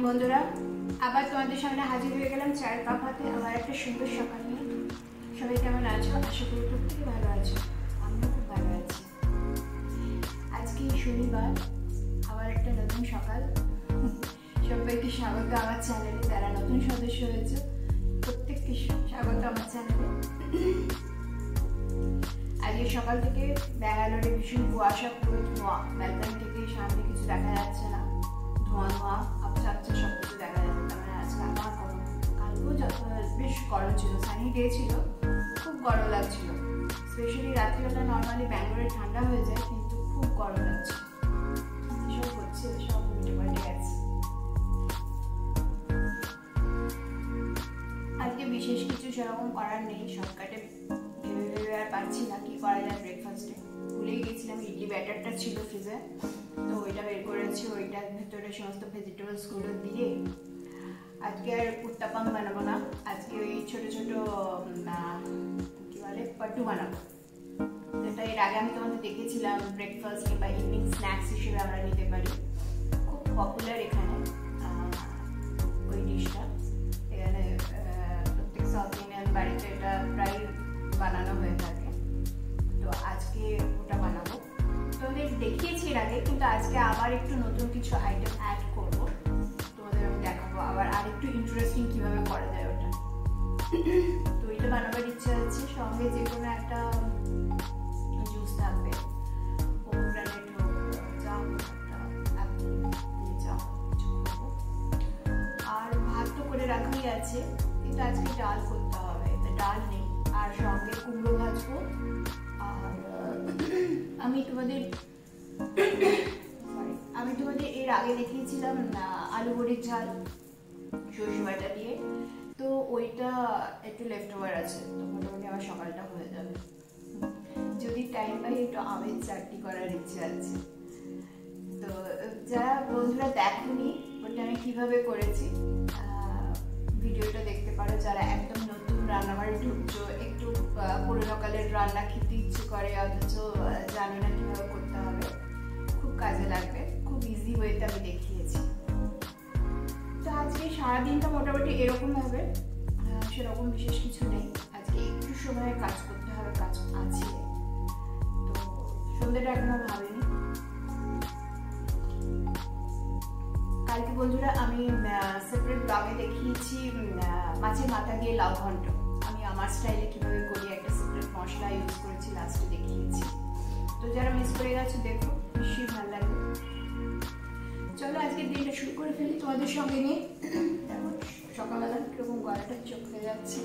Morning बंधुरा आबार तुम्हारे सामने हाजिर हो गलम चाय काप हाथे आबार एक सुंदर सकाल निये सबाई केमन आछो आशा करी खूब भालो आछो आमिओ खूब भालो आछि आज के शनिवार आबार एक नतून सकाल सबाइके स्वागत आमार चैनेले तारा नतून सदस्य हयेछो प्रत्येकके स्वागत आमार चैनेले आज सकाल थेके बेंगालोरे भीषण कुयाशा पुरो धोंया बालकनी थेके सामने किछु देखा जाच्छे ना धोंया धोंया अच्छा अच्छा सब कुछ देखा जाए आज कल कल बस गरम छो सानी डे छो खूब गरम लागल स्पेशली रात्रिवेला नर्माली बैंगलोरे ठंडा हो जाए क्योंकि खूब गरम लगे सब हो सब उल्टे पाल्टे गए आज के विशेष किछु सेरकम करार नहीं शर्टकाटे भेबे आर पारछि ना कि करा जाए ब्रेकफास्टे भूले गेछिलाम इडली बैटारटा छिलो फ्रिजे तो ओइटा बेर करेछि ओइटार भितरे समस्त भेजिटेबल्स गुलो दिए आज के उत्तपम बनाबो ना आज के ओई छोटो छोटो कि बोले पट्टू बनाबो যেটা এর আগে আমি তোমাদের দেখিয়েছিলাম ব্রেকফাস্ট কিংবা ইভিনিং স্ন্যাক্স হিসেবে আমরা নিতে পারি খুব পপুলার এখানে ওই ডিশটা এখানে প্রত্যেক সাউথ ইন্ডিয়ান বাড়িতে এটা প্রায় বানানো হয়ে থাকে তো আজকে ওটা বানাবো তোমাদের দেখিয়েছি আগে কিন্তু আজকে আবার একটু নতুন কিছু আইটেম অ্যাড করব তোমাদের আমি দেখাবো আবার আরেকটু ইন্টারেস্টিং কিভাবে করা যায় ওটা তো এটা বানাবার ইচ্ছা আছে সঙ্গে যে কোনো একটা জুস থাকবে পোমগ্রানেট হোক জাম হোক আর ভাত তো করে রাখাই আছে কিন্তু আজকে ডাল করতে হবে তো ডাল নেই আর সঙ্গে কুমড়ো ভাজবো আর আমি তোমাদের এর আগে দেখিয়েছিলাম না আলু বড়ির ঝাল সরষে বাটা দিয়ে তো ওইটা একটু লেফট ওভার আছে তো মোটামুটি আমার সকালটা হয়ে যাবে যদি টাইম পাই একটু আমের চাটনি করার ইচ্ছা আছে তো যারা বন্ধুরা দেখুনি ওটা আমি কীভাবে করেছি ভিডিওটা দেখতে পারো যারা একদম নতুন রান্নাঘরে ঢুকছো একটু পুরোনোকালের রান্না খেতে ইচ্ছে করে অথচ জানো না কীভাবে করতে হবে খুব কাজে লাগবে খুব ইজি ওয়েতে আমি দেখিয়েছি তো আজকে সারাদিনটা মোটামুটি এরকমভাবে সেরকম বিশেষ কিছু নেই আজকে একটু সময় কাজ করতে হবে কাজ আছে তো সন্ধ্যেটা এখনো ভাবিনি কালকে বন্ধুরা আমি সেপারেট ব্লগে দেখিয়েছি মাছের মাথা দিয়ে লাউ ঘন্ট আমি আমার স্টাইলে কীভাবে করি একটা সেপারেট মশলা ইউজ করেছি লাস্টে দেখিয়েছি তো যারা মিস করে গেছো দেখো খুবই ভালো লাগে চলো আজকে দিনটা শুরু করে ফেলি তোমাদের সঙ্গে নিয়ে দেখো সকালবেলা কীরকম গলাটা চোখ হয়ে যাচ্ছে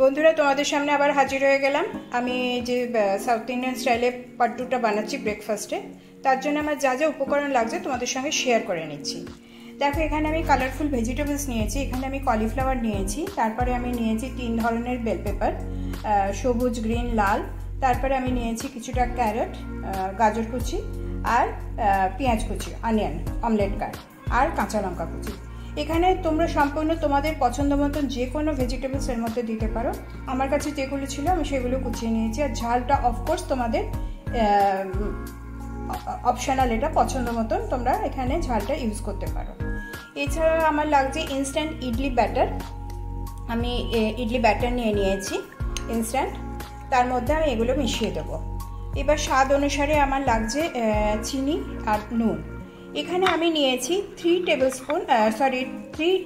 বন্ধুরা তোমাদের সামনে আবার হাজির হয়ে গেলাম আমি যে সাউথ ইন্ডিয়ান স্টাইলে পাট্টুটা বানাচ্ছি ব্রেকফাস্টে তার জন্য আমার যা যা উপকরণ লাগছে তোমাদের সঙ্গে শেয়ার করে নিচ্ছি দেখো এখানে আমি কালারফুল ভেজিটেবলস নিয়েছি এখানে আমি কলিফ্লাওয়ার নিয়েছি তারপরে আমি নিয়েছি তিন ধরনের বেল পেপার সবুজ গ্রিন লাল তারপরে আমি নিয়েছি কিছুটা ক্যারট গাজর কুচি আর পেঁয়াজ কুচি অনিয়ন অমলেট কাট আর কাঁচা লঙ্কা কুচি এখানে তোমরা সম্পূর্ণ তোমাদের পছন্দ মতন যে কোনো ভেজিটেবলসের মধ্যে দিতে পারো আমার কাছে যেগুলো ছিল আমি সেগুলো কুচিয়ে নিয়েছি আর ঝালটা অফকোর্স তোমাদের অপশনাল এটা পছন্দ মতন তোমরা এখানে ঝালটা ইউজ করতে পারো এছাড়া আমার লাগছে ইনস্ট্যান্ট ইডলি ব্যাটার আমি ইডলি ব্যাটার নিয়ে নিয়েছি ইনস্ট্যান্ট তার মধ্যে আমি এগুলো মিশিয়ে দেবো এবার স্বাদ অনুসারে আমার লাগছে চিনি আর নুন এখানে আমি নিয়েছি 3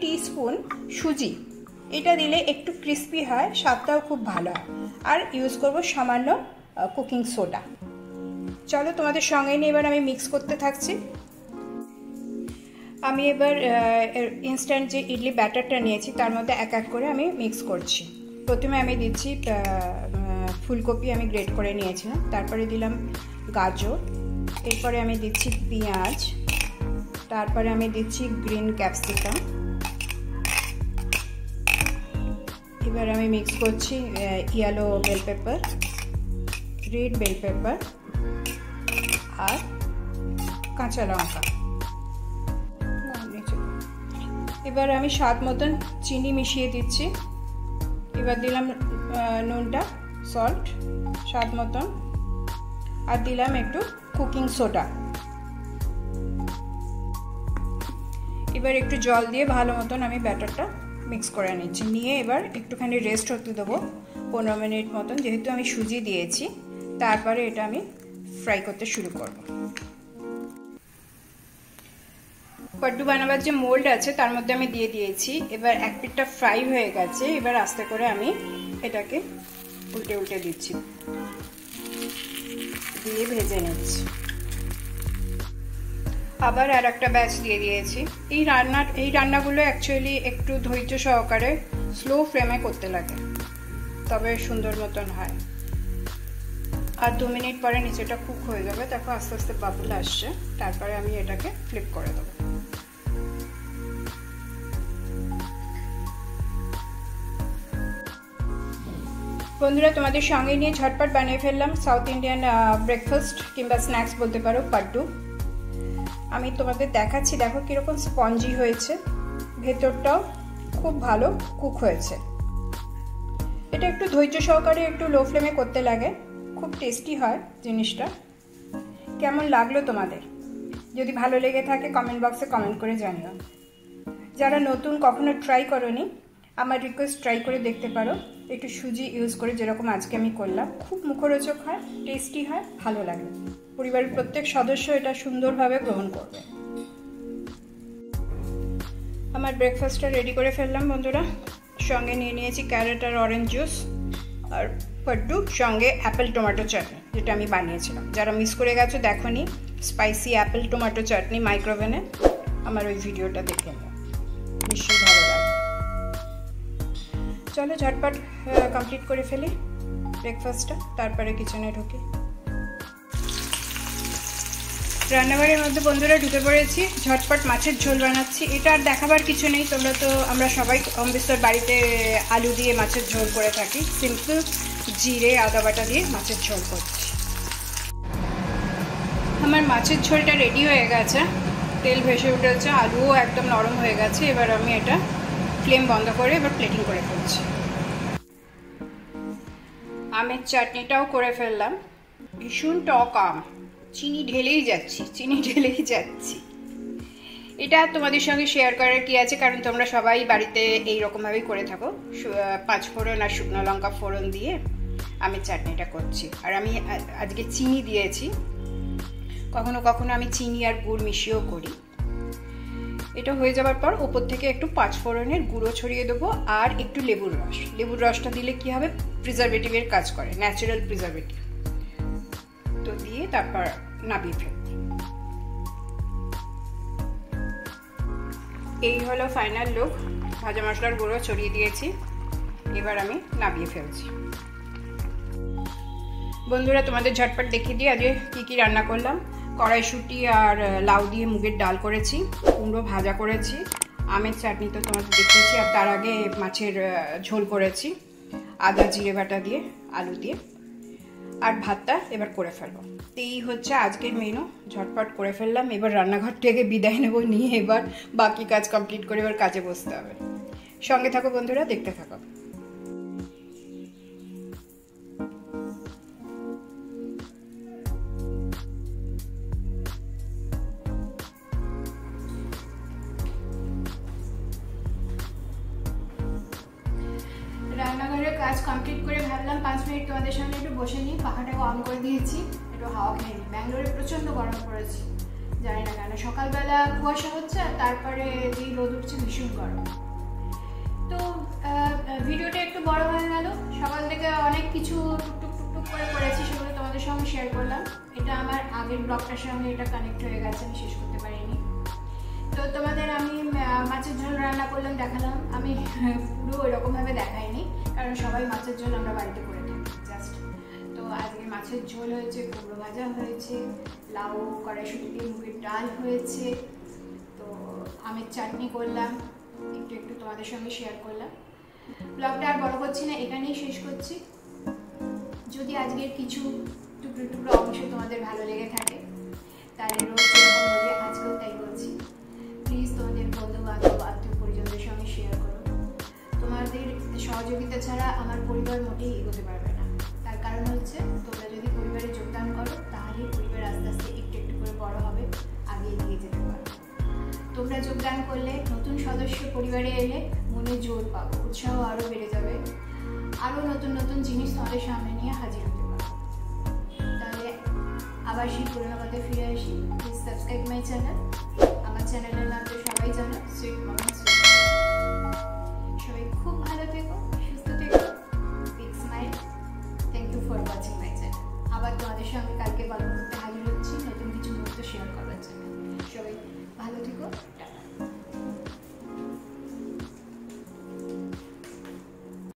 টিস্পুন সুজি এটা দিলে একটু ক্রিস্পি হয় স্বাদটাও খুব ভালো হয় আর ইউজ করব সামান্য কুকিং সোডা চলো তোমাদের সঙ্গে নিয়ে এবার আমি মিক্স করতে থাকছি আমি এবার ইনস্ট্যান্ট যে ইডলি ব্যাটারটা নিয়েছি তার মধ্যে এক এক করে আমি মিক্স করছি প্রথমে আমি দিচ্ছি ফুলকপি আমি গ্রেট করে নিয়েছিলাম তারপরে দিলাম গাজর এরপরে আমি দিচ্ছি পেঁয়াজ তারপরে আমি দিচ্ছি গ্রিন ক্যাপসিকাম এবার আমি মিক্স করছি yellow bell pepper red bell pepper আর কাঁচা লঙ্কা এবার আমি স্বাদ মতন চিনি মিশিয়ে দিচ্ছি এবার দিলাম নুনটা সল্ট স্বাদ মতন আর দিলাম একটু কুকিং সোডা। এবার একটু জল দিয়ে ভালো মতন আমি ব্যাটারটা মিক্স করে নিচ্ছি। নিয়ে এবার একটুখানি রেস্ট হতে দেবো 15 মিনিট মতন। যেহেতু আমি সুজি দিয়েছি তারপরে এটা আমি ফ্রাই করতে শুরু করব। কদ্দু বানাবার যে মোল্ড আছে তার মধ্যে আমি দিয়ে দিয়েছি। এবার এক পিঠটা ফ্রাই হয়ে গেছে। এবার আস্তে করে আমি এটাকে উল্টে উল্টে দিচ্ছি, দিয়ে ভেজে নিচ্ছি। আবার আর একটা ব্যাচ দিয়ে দিয়েছি। এই রান্নাগুলো অ্যাকচুয়ালি একটু ধৈর্য সহকারে স্লো ফ্লেমে করতে লাগে, তবে সুন্দর মতন হয়। আর 2 মিনিট পরে নিচেটা কুক হয়ে যাবে, তারপর আস্তে আস্তে বাবুল আসছে। তারপরে আমি এটাকে ফ্লিপ করে দেবো। বন্ধুরা, তোমাদের সঙ্গে নিয়ে ঝটপট বানিয়ে ফেললাম সাউথ ইন্ডিয়ান ব্রেকফাস্ট কিংবা স্ন্যাক্স বলতে পারো পাড্ডু। আমি তোমাদের দেখাচ্ছি, দেখো কীরকম স্পঞ্জি হয়েছে, ভেতরটাও খুব ভালো কুক হয়েছে। এটা একটু ধৈর্য সহকারে একটু লো ফ্লেমে করতে লাগে, খুব টেস্টি হয় জিনিসটা। কেমন লাগলো তোমাদের? যদি ভালো লেগে থাকে কমেন্ট বক্সে কমেন্ট করে জানিও। যারা নতুন কখনো ট্রাই করোনি, আমার রিকোয়েস্ট ট্রাই করে দেখতে পারো। একটু সুজি ইউজ করে যেরকম আজকে আমি করলাম, খুব মুখরোচক হয়, টেস্টি হয়, ভালো লাগে। পরিবারের প্রত্যেক সদস্য এটা সুন্দরভাবে গ্রহণ করবে। আমার ব্রেকফাস্টটা রেডি করে ফেললাম বন্ধুরা। সঙ্গে নিয়ে নিয়েছি ক্যারেট আর অরেঞ্জ জুস আর পাড্ডু, সঙ্গে অ্যাপেল টমেটো চাটনি যেটা আমি বানিয়েছিলাম। যারা মিস করে গেছো দেখোনি, স্পাইসি অ্যাপেল টমেটো চাটনি মাইক্রোওভেনে, আমার ওই ভিডিওটা দেখে নিও, নিশ্চয়ই ভালো লাগবে। চলো ঝটপট কমপ্লিট করে ফেলি ব্রেকফাস্টটা, তারপরে কিচেনে ঢুকি। রান্নাঘরের মধ্যে বন্ধুরা ঢুকে পড়েছি, ঝটপট মাছের ঝোল বানাচ্ছি। এটা আর দেখাবার কিছু নেই, তোমরা তো আমরা সবাই কম বিস্তর বাড়িতে আলু দিয়ে মাছের ঝোল করে থাকি। সিম্পল জিরে আদা বাটা দিয়ে মাছের ঝোল করছি। আমার মাছের ঝোলটা রেডি হয়ে গেছে, তেল ভেসে উঠেছে, আলুও একদম নরম হয়ে গেছে। এবার আমি এটা ফ্লেম বন্ধ করে এবার প্লেটিং করে ফেলছি। আমের চাটনিটাও করে ফেললাম। ভীষণ টক আম, চিনি ঢেলেই যাচ্ছি। এটা তোমাদের সঙ্গে শেয়ার করার কি আছে, কারণ তোমরা সবাই বাড়িতে এইরকমভাবেই করে থাকো। 5 ফোড়ন আর শুকনো লঙ্কা ফোড়ন দিয়ে আমি চাটনিটা করছি। আর আমি আজকে চিনি দিয়েছি, কখনো কখনো আমি চিনি আর গুড় মিশিয়েও করি। এটা হয়ে যাবার পর ওপর থেকে একটু 5 ফোড়নের গুঁড়ো ছড়িয়ে দেবো আর একটু লেবুর রস। লেবুর রসটা দিলে কি হবে, প্রিজারভেটিভের কাজ করে, ন্যাচারাল প্রিজারভেটিভ। তো দিয়ে তারপর নাবিয়ে ফেলবো। এই হলো ফাইনাল লুক। ভাজা মশলার গুঁড়ো ছড়িয়ে দিয়েছি, এবার আমি নাবিয়ে ফেলছি। বন্ধুরা, তোমাদের ঝটপট দেখিয়ে দিই আজকে কী কী রান্না করলাম। কড়াইশুঁটি আর লাউ দিয়ে মুগের ডাল করেছি, কুমড়ো ভাজা করেছি, আমের চাটনি তো তোমাদের দেখিয়েছি, আর তার আগে মাছের ঝোল করেছি আদা জিরে বাটা দিয়ে আলু দিয়ে, আর ভাতটা এবার করে ফেলবো। এই হচ্ছে আজকের মেনু, ঝটপট করে ফেললাম। এবার রান্নাঘর থেকে বিদায় নেব, নিয়ে এবার বাকি কাজ কমপ্লিট করে এবার কাজে বসতে হবে। সঙ্গে থাকো বন্ধুরা, দেখতে থাকো। রান্নাঘরের কাজ কমপ্লিট করে ভাবলাম 5 মিনিট তোমাদের সঙ্গে একটু বসে নিই। পাখাটা কম করে দিয়েছি, একটু হাওয়া খেয়ে নিই। ব্যাঙ্গালোরে প্রচণ্ড গরম পড়েছে, জানি না কেন। সকালবেলা কুয়াশা হচ্ছে আর তারপরে যেই রোদ উঠছে ভীষণ গরম। তো ভিডিওটা একটু বড় হয়ে গেল, সকাল থেকে অনেক কিছু টুকটুক করে করেছি, সেগুলো তোমাদের সঙ্গে শেয়ার করলাম। এটা আমার আগের ব্লগটার সঙ্গে এটা কানেক্ট হয়ে গেছে, আমি শেষ করতে পারিনি। তো তোমাদের আমি মাছের ঝোল রান্না করলাম, দেখালাম। আমি পুরো ওইরকমভাবে দেখাইনি, কারণ সবাই মাছের ঝোল আমরা বাড়িতে করে থাকি জাস্ট। তো আজকে মাছের ঝোল হয়েছে, কুমড়ো ভাজা হয়েছে, লাউ কড়াইশুঁটি দিয়ে মুগের ডাল হয়েছে, তো আমের চাটনি করলাম, একটু একটু তোমাদের সঙ্গে শেয়ার করলাম। ব্লগটা আর বড় করছি না, এখানেই শেষ করছি। যদি আজকের কিছু টুকরো টুকরো অংশ তোমাদের ভালো লেগে থাকে, তাহলে রোজ বলে আজকেও তাই বলছি, প্লিজ তোমাদের বন্ধুবান্ধব আত্মীয় পরিজনদের সঙ্গে শেয়ার করো। তোমাদের সহযোগিতা ছাড়া আমার পরিবার মোটেই এগোতে পারবে না। তার कारण হচ্ছে তোমরা যদি পরিবারে যোগদান করো তাহলে পরিবার আস্তে আস্তে একটু একটু করে বড় হবে, আগে এগিয়ে যেতে পারবে। তোমরা যোগদান করলে নতুন সদস্য পরিবারে এলে মনে জোর পাবে, উৎসাহ আরও বেড়ে যাবে, আরও নতুন নতুন জিনিস তোমাদের সামনে নিয়ে হাজির হতে পারবে। তাহলে আবার সেই পুরোনো কথা ফিরে আসি। Please subscribe my channel. আমার চ্যানেলের নাম তো সবাই জানো, সুইট মমি। সবাই খুব ভালো থেকো।